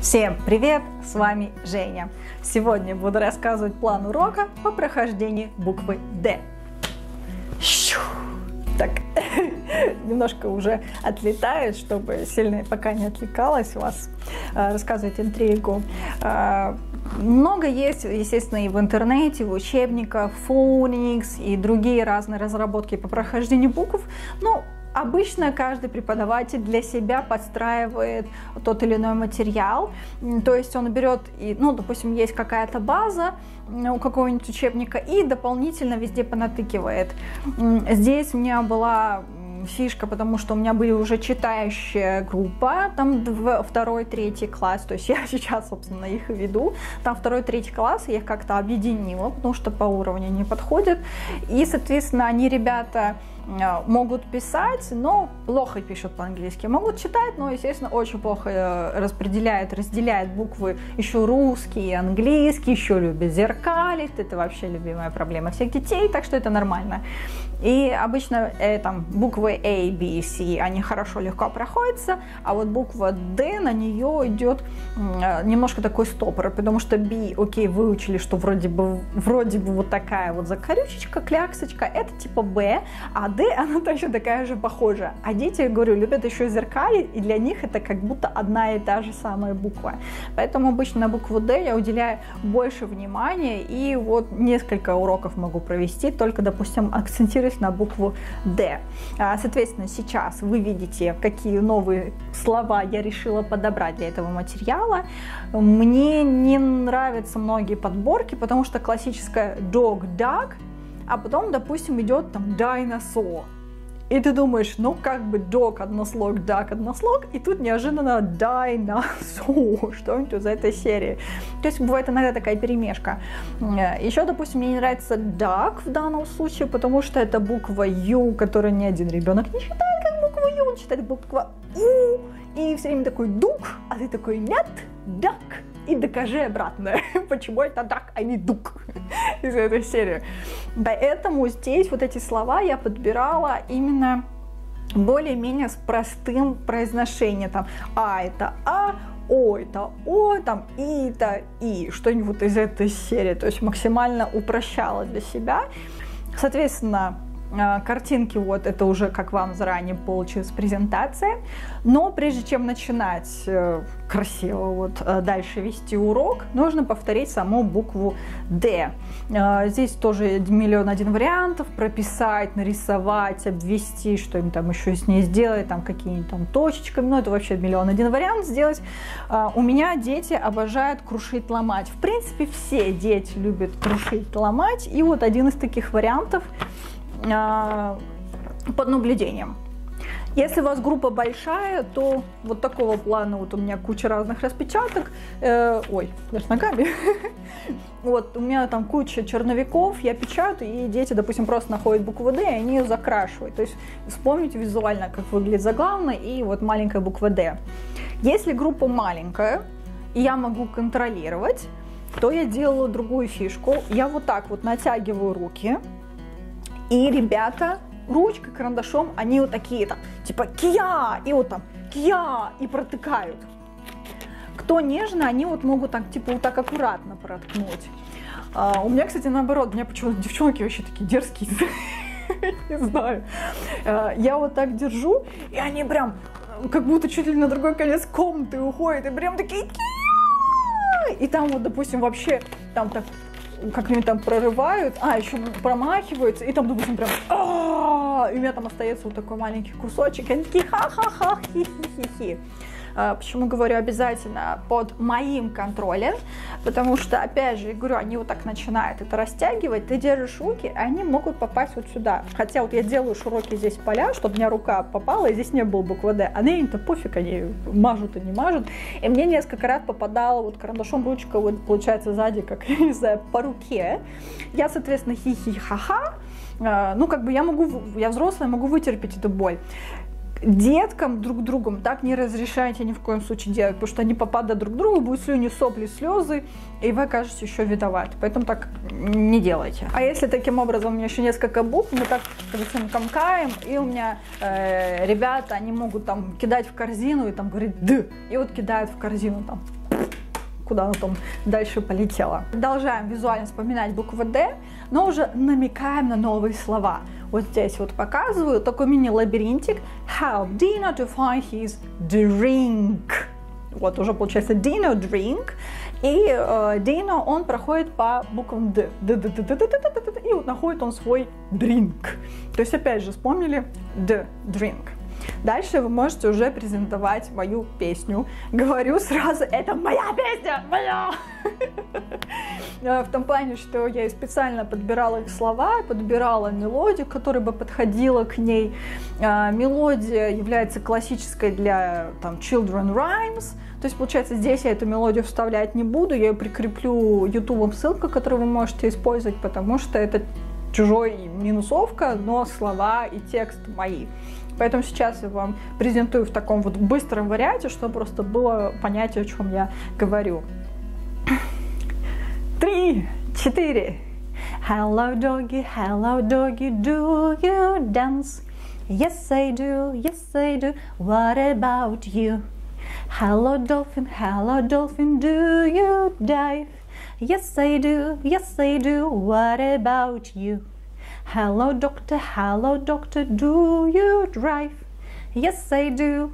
Всем привет! С вами Женя. Сегодня буду рассказывать план урока по прохождению буквы Д. Так, немножко уже отлетаю, чтобы сильно пока не отвлекалась вас, рассказывать интригу. Много есть, естественно, и в интернете, и в учебниках, Phonics и другие разные разработки по прохождению букв. Ну, обычно каждый преподаватель для себя подстраивает тот или иной материал, то есть он берет, ну, допустим, есть какая-то база у какого-нибудь учебника и дополнительно везде понатыкивает. Здесь у меня была фишка, потому что у меня были уже читающая группа, там 2-3 класс, то есть я сейчас, собственно, их веду, там 2-3 класс, я их как-то объединила, потому что по уровню не подходят, и, соответственно, они, ребята, могут писать, но плохо пишут по-английски, могут читать, но, естественно, очень плохо распределяют, разделяют буквы, еще русский, английский, еще любят зеркалить, это вообще любимая проблема всех детей, так что это нормально. И обычно там буквы A, B, C, они хорошо, легко проходятся, а вот буква D, на нее идет немножко такой стопор, потому что B, окей, выучили, что вроде бы вот такая вот закорючечка, кляксочка, это типа B, а D, она точно такая же похожа. А дети, я говорю, любят еще зеркали, и для них это как будто одна и та же самая буква. Поэтому обычно на букву D я уделяю больше внимания, и вот несколько уроков могу провести, только, допустим, акцентируя на букву D. Соответственно, сейчас вы видите, какие новые слова я решила подобрать для этого материала. Мне не нравятся многие подборки, потому что классическая dog, duck, а потом, допустим, идет там dinosaur. И ты думаешь, ну как бы dog однослог, duck однослог, и тут неожиданно dinosaur, что-нибудь из этой серии. То есть бывает иногда такая перемешка. Еще, допустим, мне не нравится duck в данном случае, потому что это буква U, которую ни один ребенок не считает как букву U, он считает буква U, и все время такой дук, а ты такой нет, duck. И докажи обратно, почему это так, а не дук из этой серии. Поэтому здесь вот эти слова я подбирала именно более-менее с простым произношением. Там А это А, О это О, там И это И, что-нибудь из этой серии. То есть максимально упрощала для себя. Соответственно, картинки, вот это уже как вам заранее получилась презентация, но прежде чем начинать красиво вот дальше вести урок, нужно повторить саму букву D. Здесь тоже 1 000 001 вариантов: прописать, нарисовать, обвести, что им там еще с ней сделать, там какие-нибудь там точечками, но это вообще 1 000 001 вариант сделать. У меня дети обожают крушить, ломать. В принципе, все дети любят крушить, ломать, и вот один из таких вариантов под наблюдением. Если у вас группа большая, то вот такого плана, вот у меня куча разных распечаток, ой, даже ногами, вот у меня там куча черновиков, я печатаю, и дети, допустим, просто находят букву D, и они ее закрашивают, то есть вспомните визуально, как выглядит заглавная и вот маленькая буква D. Если группа маленькая, и я могу контролировать, то я делала другую фишку, я вот так вот натягиваю руки, и ребята ручкой, карандашом, они вот такие там, типа кия, и вот там кия, и протыкают. Кто нежно, они вот могут так, типа вот так аккуратно проткнуть. У меня, кстати, наоборот, у меня почему-то девчонки вообще такие дерзкие, не знаю. Я вот так держу, и они прям как будто чуть ли на другой конец комнаты уходят, и прям такие кия, и там вот, допустим, вообще там так как-нибудь там прорывают, еще промахиваются, и там, допустим, прям и у меня там остается вот такой маленький кусочек, и они такие ха-ха-ха, хи-хи-хи-хи. Почему говорю обязательно под моим контролем? Потому что, опять же, я говорю, они вот так начинают это растягивать, ты держишь руки, они могут попасть вот сюда. Хотя вот я делаю широкие здесь поля, чтобы у меня рука попала, и здесь не было буквы D. А им-то пофиг, они мажут и не мажут. И мне несколько раз попадала вот карандашом ручка, вот получается сзади, как, я не знаю, по руке. Я, соответственно, хи-хи-ха-ха. Ну, как бы я взрослая, могу вытерпеть эту боль. деткам друг другом так не разрешайте ни в коем случае делать, потому что они попадут друг к другу, будут слюни, сопли, слезы, и вы окажетесь еще виноваты. Поэтому так не делайте. А если таким образом у меня еще несколько букв, мы так, скажем, комкаем, и у меня ребята, они могут там кидать в корзину и там говорить «д», и вот кидают в корзину там, куда она там дальше полетела. Продолжаем визуально вспоминать букву «Д», но уже намекаем на новые слова. Вот здесь вот показываю такой мини-лабиринтик. Help Dino to find his drink. Вот уже получается Dino drink. И Dino, он проходит по буквам «Д». И вот находит он свой drink. То есть опять же вспомнили «Д» drink. Дальше вы можете уже презентовать мою песню. Говорю сразу, это моя песня, моя! В том плане, что я специально подбирала слова, подбирала мелодию, которая бы подходила к ней. Мелодия является классической для там, Children Rhymes. То есть, получается, здесь я эту мелодию вставлять не буду. Я ее прикреплю YouTube ссылка, которую вы можете использовать, потому что это чужой минусовка, но слова и текст мои. Поэтому сейчас я вам презентую в таком вот быстром варианте, чтобы просто было понятие, о чем я говорю. 3, 4. Hello, doggy, do you dance? Yes, I do, what about you? Hello, dolphin, do you dive? Yes, I do, what about you? Hello, doctor, do you drive? Yes, I do.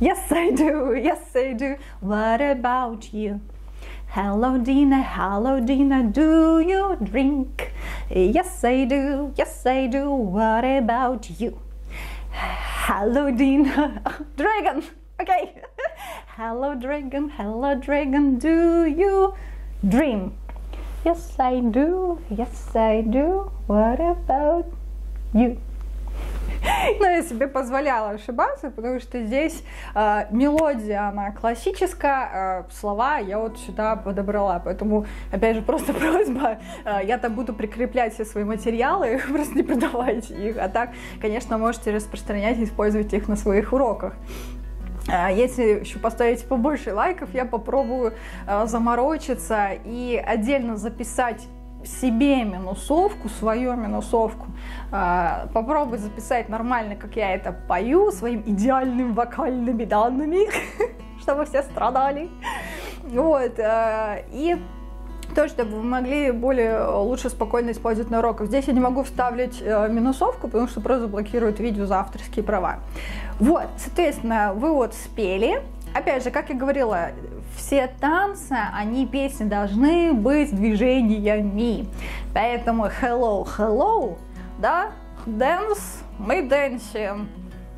Yes, I do. Yes, I do. What about you? Hello, Dina, do you drink? Yes, I do. What about you? Hello, Dina. Dragon. Okay. Hello, dragon, do you dream? Yes, I do, what about you? Но я себе позволяла ошибаться, потому что здесь мелодия, она классическая, слова я вот сюда подобрала. Поэтому, опять же, просто просьба, я там буду прикреплять все свои материалы, просто не продавайте их. А так, конечно, можете распространять и использовать их на своих уроках. Если еще поставите побольше лайков, я попробую заморочиться и отдельно записать себе минусовку, свою минусовку. Попробовать записать нормально, как я это пою, своим идеальным вокальными данными, чтобы все страдали. Вот. И то, чтобы вы могли более лучше спокойно использовать на уроках. Здесь я не могу вставлять минусовку, потому что просто блокирует видео за авторские права. Вот, соответственно, вы вот спели. Опять же, как я говорила, все танцы, они, песни должны быть движениями. Поэтому hello, hello, да, dance, мы дэнсим,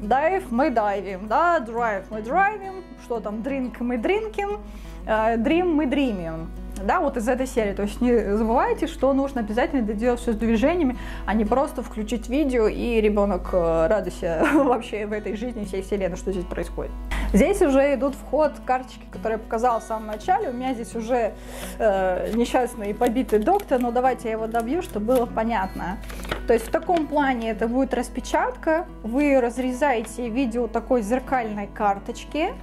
dive, мы дайвим, да, drive, мы драйвим, что там, drink, мы дринким, dream, мы дримим. Да, вот из этой серии. То есть не забывайте, что нужно обязательно доделать все с движениями, а не просто включить видео, и ребенок радуйся вообще в этой жизни всей вселенной, что здесь происходит. Здесь уже идут в ход карточки, которые я показала в самом начале. У меня здесь уже несчастный и побитый доктор, но давайте я его добью, чтобы было понятно. То есть в таком плане это будет распечатка. Вы разрезаете видео такой зеркальной карточки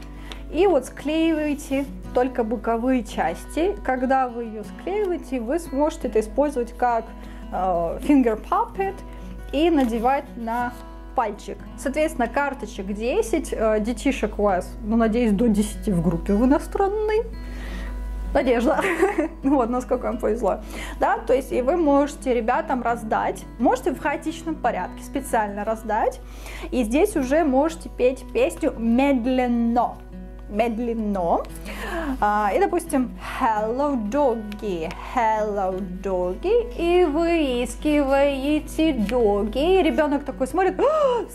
и вот склеиваете только боковые части. Когда вы ее склеиваете, вы сможете это использовать как finger puppet и надевать на пальчик. Соответственно, карточек 10, детишек у вас, ну, надеюсь, до 10 в группе в иностранной. Надежда. Вот, насколько вам повезло. Да, то есть, и вы можете ребятам раздать, можете в хаотичном порядке специально раздать, и здесь уже можете петь песню медленно. Медленно. И, допустим, hello, doggy, и выискиваете doggy. Ребенок такой смотрит,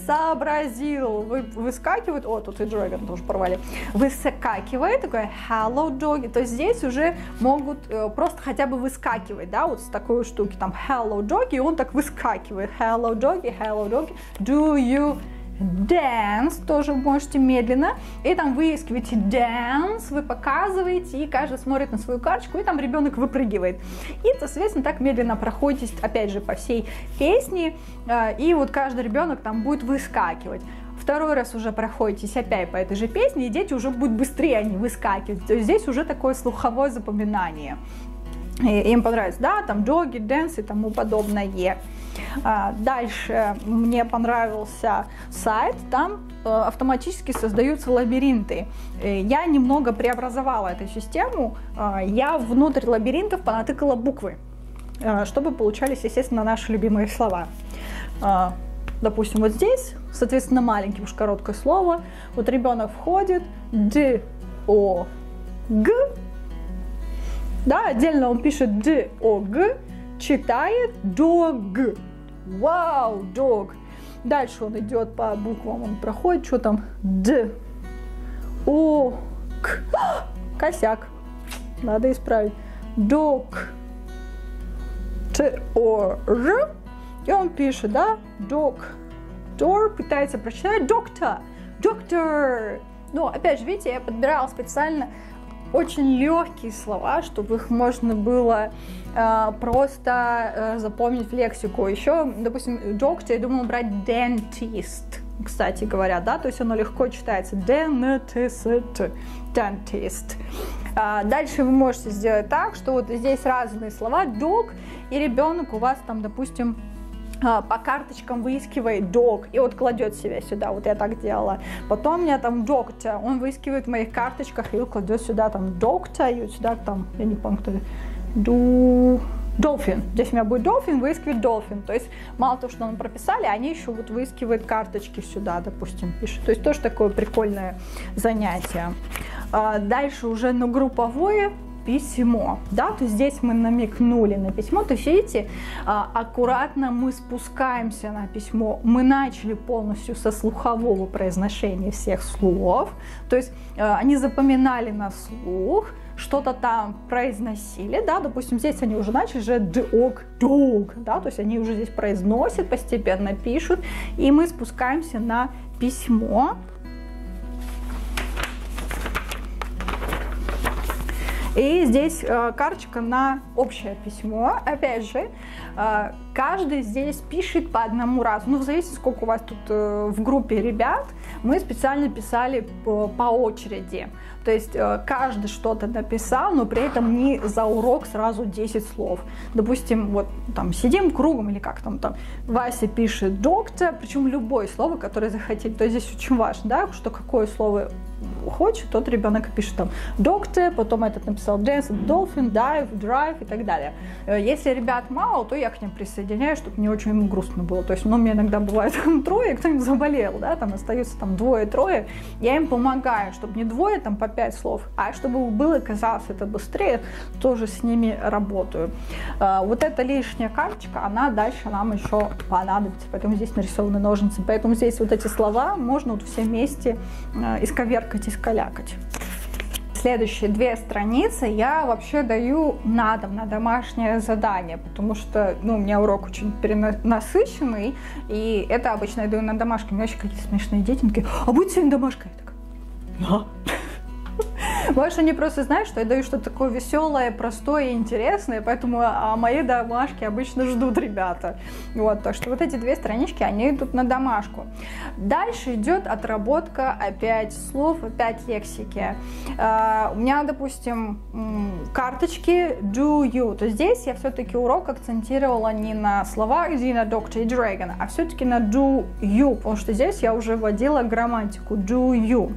сообразил, выскакивает, о, тут и dragon тоже порвали, выскакивает, такой hello, doggy, то есть здесь уже могут просто хотя бы выскакивать, да, вот с такой штуки, там, hello, doggy, и он так выскакивает, hello, doggy, do you dance, тоже можете медленно, и там выискиваете dance, вы показываете, и каждый смотрит на свою карточку, и там ребенок выпрыгивает. И, соответственно, так медленно проходитесь, опять же, по всей песне, и вот каждый ребенок там будет выскакивать. Второй раз уже проходитесь опять по этой же песне, и дети уже будут быстрее они выскакивать. То есть здесь уже такое слуховое запоминание. И им понравится, да, там джоги, дэнс и тому подобное. Дальше мне понравился сайт, там автоматически создаются лабиринты. Я немного преобразовала эту систему, я внутрь лабиринтов понатыкала буквы, чтобы получались, естественно, наши любимые слова. Допустим, вот здесь, соответственно, маленьким уж короткое слово, вот ребенок входит, д, о, г, да, отдельно он пишет д, о, г, читает дог, вау, дог. Дальше он идет по буквам, он проходит, что там, д, о, к, косяк, надо исправить, дог, т, о, р, и он пишет, да, доктор, пытается прочитать, доктор, доктор. Но опять же, видите, я подбирала специально очень легкие слова, чтобы их можно было просто запомнить в лексику. Еще, допустим, доктор, я думала брать dentist, кстати говоря, да, то есть оно легко читается, dentist, dentist. Дальше вы можете сделать так, что вот здесь разные слова, dog, и ребенок у вас там, допустим, по карточкам выискивает дог и вот кладет себя сюда, вот я так делала. Потом у меня там доктор, он выискивает в моих карточках и кладет сюда там доктор, и вот сюда там, я не помню, кто это, долфин. Здесь у меня будет долфин, выискивает долфин. То есть мало того, что нам прописали, они еще вот выискивают карточки сюда, допустим, пишут. То есть тоже такое прикольное занятие. Дальше уже на групповое письмо, да, то есть здесь мы намекнули на письмо, то есть видите, аккуратно мы спускаемся на письмо, мы начали полностью со слухового произношения всех слов, то есть они запоминали на слух, что-то там произносили, да, допустим, здесь они уже начали же дог, да, то есть они уже здесь произносят, постепенно пишут, и мы спускаемся на письмо. И здесь карточка на общее письмо. Опять же, каждый здесь пишет по одному разу. Ну, в зависимости, сколько у вас тут в группе ребят, мы специально писали по очереди. То есть каждый что-то написал, но при этом не за урок сразу 10 слов. Допустим, вот там сидим кругом или как там, Вася пишет доктор, причем любое слово, которое захотели. То есть здесь очень важно, да, что какое слово хочет, тот ребенок пишет там доктор, потом этот написал dance, dolphin, dive, drive и так далее. Если ребят мало, то я к ним присоединяюсь, чтобы не очень ему грустно было. То есть, ну, у меня иногда бывает там трое, кто-нибудь заболел, да, там остаются там двое-трое, я им помогаю, чтобы не двое там по 5 слов, а чтобы было и казалось это быстрее, тоже с ними работаю. Вот эта лишняя карточка, она дальше нам еще понадобится, поэтому здесь нарисованы ножницы, поэтому здесь вот эти слова можно вот все вместе исковеркать и скалякать. Следующие две страницы я вообще даю на дом, на домашнее задание, потому что, ну, у меня урок очень перенасыщенный, и это обычно я даю на домашке. У меня вообще какие-то смешные дети, такие, а будет сегодня домашка? Я такая, да. Может, они просто знают, что я даю что-то такое веселое, простое и интересное, поэтому мои домашки обычно ждут ребята. Вот, так что вот эти две странички, они идут на домашку. Дальше идет отработка опять слов, опять лексики. У меня, допустим, карточки do you, то здесь я все-таки урок акцентировала не на слова «иди на доктор» и «dragon», а все-таки на do you, потому что здесь я уже вводила грамматику do you.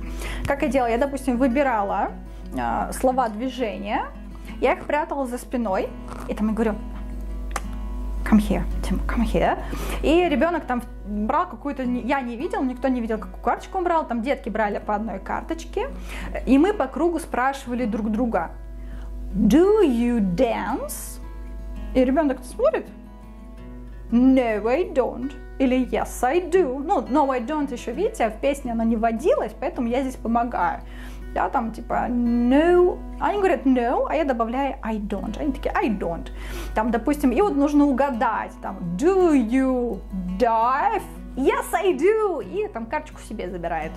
Как я делала? Я, допустим, выбирала слова движения, я их прятала за спиной, и там я говорю come here, Tim, come here. И ребенок там брал какую-то, я не видел, никто не видел, какую карточку он брал, там детки брали по одной карточке, и мы по кругу спрашивали друг друга do you dance? И ребенок смотрит no, I don't. Или yes, I do. Ну, no, I don't еще, видите, в песне она не водилась, поэтому я здесь помогаю. Да, там типа no, они говорят no, а я добавляю I don't, они такие I don't. Там, допустим, и вот нужно угадать, там do you dive? Yes, I do! И там карточку себе забирает.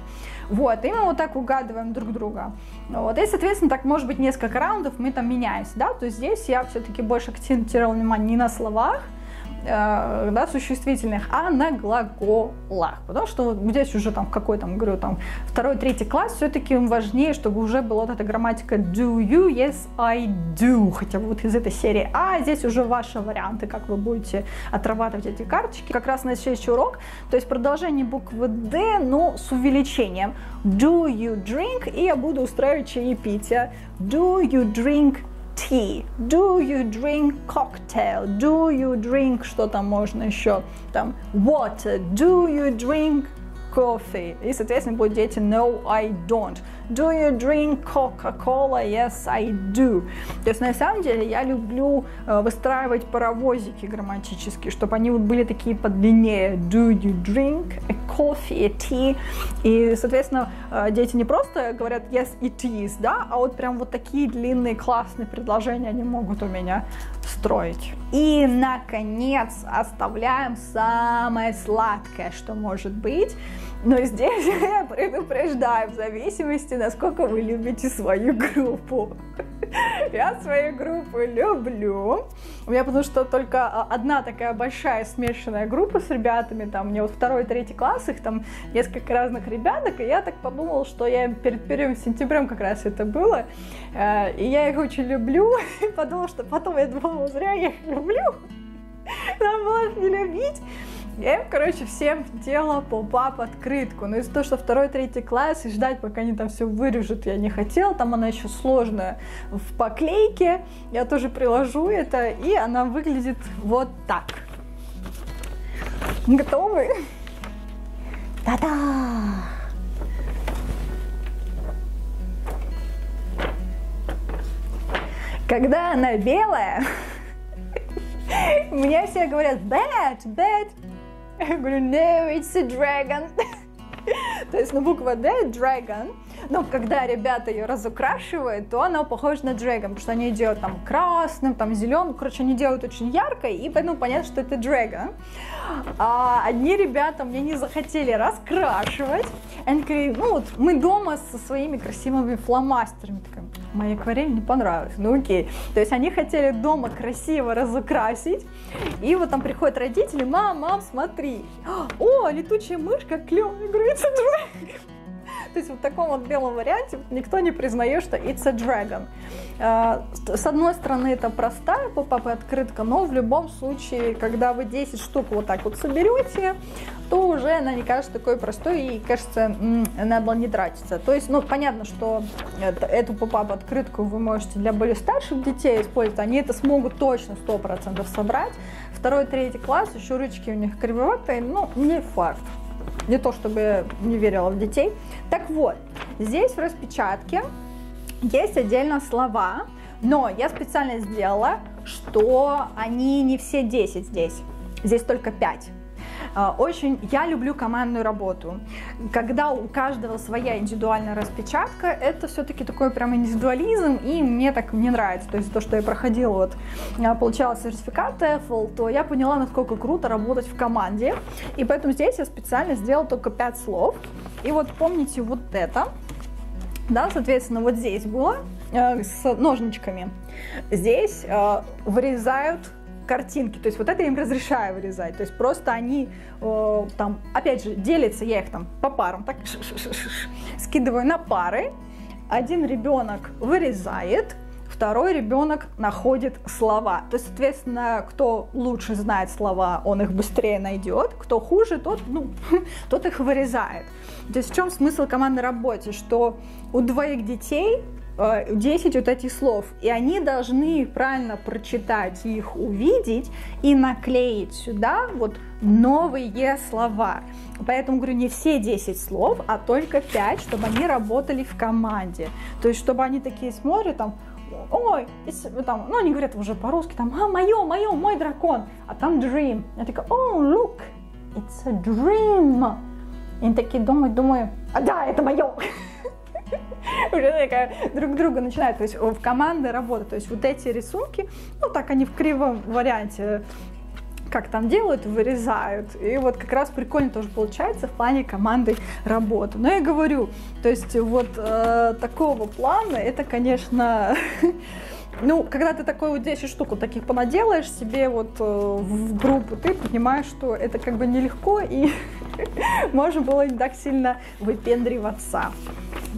Вот, и мы вот так угадываем друг друга. Вот, и, соответственно, так может быть несколько раундов мы там меняемся, да, то есть здесь я все-таки больше акцентировала внимание не на словах, да, существительных, а на глаголах. Потому что вот здесь уже там, какой там, говорю, там, второй, третий класс, все-таки важнее, чтобы уже была вот эта грамматика do you, yes, I do. Хотя бы вот из этой серии. А здесь уже ваши варианты, как вы будете отрабатывать эти карточки. Как раз на следующий урок, то есть продолжение буквы D, но с увеличением. Do you drink? И я буду устраивать чаепитие. Do you drink tea? Do you drink cocktail? Do you drink, что там можно еще, там, water? Do you drink coffee? И, соответственно, будут дети no, I don't. Do you drink Coca-Cola? Yes, I do. То есть, на самом деле, я люблю выстраивать паровозики грамматические, чтобы они вот были такие подлиннее. Do you drink a coffee, a tea? И, соответственно, дети не просто говорят yes, it is, да, а вот прям вот такие длинные классные предложения они могут у меня строить. И, наконец, оставляем самое сладкое, что может быть. Но здесь я предупреждаю, в зависимости, насколько вы любите свою группу. Я свою группу люблю. У меня потому что только одна такая большая смешанная группа с ребятами, там, мне вот второй, третий класс, их там несколько разных ребяток, и я так подумала, что я перед первым сентябрем как раз это было, и я их очень люблю, и подумала, что потом я думала, зря я их люблю, надо было их не любить. Я им, короче, всем делала поп-ап открытку. Но из-за того, что второй, третий класс, и ждать, пока они там все вырежут, я не хотела. Там она еще сложная в поклейке. Я тоже приложу это, и она выглядит вот так. Готовы? Та-да! Когда она белая, мне все говорят bad, bad. Я говорю, no, it's a dragon. То есть, ну, буква D, dragon. Но когда ребята ее разукрашивают, то она похожа на dragon, потому что они ее делают там красным, там зеленым. Короче, они делают очень ярко, и поэтому понятно, что это dragon. А одни ребята мне не захотели раскрашивать. Они говорили, ну, вот мы дома со своими красивыми фломастерами. Моей акварели не понравилось, ну окей. То есть они хотели дома красиво разукрасить, и вот там приходят родители, мам, смотри, о, летучая мышка, клево, it's a dragon. То есть в таком вот белом варианте никто не признает, что it's a dragon. С одной стороны, это простая поп-ап открытка, но в любом случае, когда вы 10 штук вот так вот соберете, то уже она не кажется такой простой и, кажется, надо было не тратиться. То есть, ну, понятно, что эту поп-ап открытку вы можете для более старших детей использовать, они это смогут точно 100% собрать. Второй, третий класс, еще ручки у них кривоватые, но не факт. Не то, чтобы я не верила в детей. Так вот, здесь в распечатке есть отдельно слова, но я специально сделала, что они не все 10 здесь. Здесь только 5. Очень я люблю командную работу. Когда у каждого своя индивидуальная распечатка, это все-таки такой прям индивидуализм, и мне так не нравится. То есть то, что я проходила, вот, получала сертификат TEFL, то я поняла, насколько круто работать в команде. И поэтому здесь я специально сделала только 5 слов. И вот помните вот это, да, соответственно, вот здесь было с ножничками. Здесь вырезают картинки, то есть вот это я им разрешаю вырезать, то есть просто они там, опять же, делятся, я их там по парам так скидываю на пары, один ребенок вырезает, второй ребенок находит слова, то есть, соответственно, кто лучше знает слова, он их быстрее найдет, кто хуже, тот, ну, тот их вырезает. То есть в чем смысл командной работы, что у двоих детей 10 вот этих слов, и они должны правильно прочитать, их увидеть и наклеить сюда вот новые слова. Поэтому, говорю, не все 10 слов, а только 5, чтобы они работали в команде. То есть, чтобы они такие смотрят, там, ой, там, ну, они говорят уже по-русски, там, а, мой дракон, а там dream. Я такая, oh, look, it's a dream. И они такие думают, а да, это мое. Уже такая друг друга начинают, то есть в команде работа, то есть вот эти рисунки, ну так они в кривом варианте, как там делают, вырезают, и вот как раз прикольно тоже получается в плане команды работы. Но я говорю, то есть вот такого плана, это, конечно, Ну, когда ты такую вот 10 штуку таких понаделаешь себе вот в группу, ты понимаешь, что это как бы нелегко, и можно было не так сильно выпендриваться.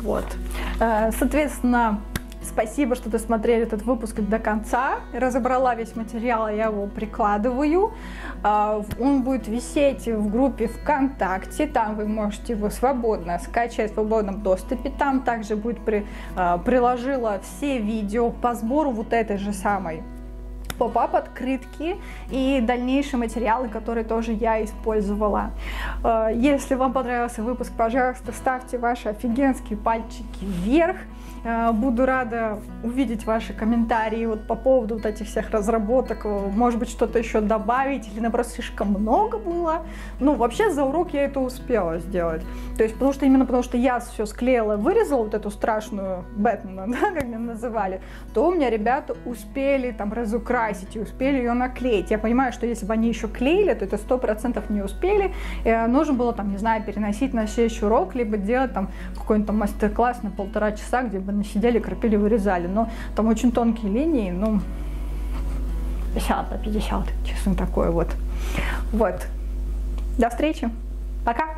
Вот. Соответственно, спасибо, что ты смотрели этот выпуск до конца. Разобрала весь материал, я его прикладываю. Он будет висеть в группе ВКонтакте. Там вы можете его свободно скачать в свободном доступе. Там также будет приложила все видео по сбору вот этой же самой поп-ап открытки и дальнейшие материалы, которые тоже я использовала. Если вам понравился выпуск, пожалуйста, ставьте ваши офигенские пальчики вверх. Буду рада увидеть ваши комментарии вот по поводу вот этих всех разработок. Может быть, что-то еще добавить, или, наоборот, слишком много было. Ну, вообще, за урок я это успела сделать. То есть, потому что я все склеила, вырезала вот эту страшную Бэтмена, да, как меня называли, то у меня ребята успели там разукрасить и успели ее наклеить. Я понимаю, что если бы они еще клеили, то это 100% не успели. Нужно было, там, не знаю, переносить на следующий урок, либо делать там какой-нибудь мастер-класс на 1,5 часа, где бы сидели, крапили, вырезали. Но там очень тонкие линии, ну, 50 на 50, честно, такое вот. Вот. До встречи. Пока.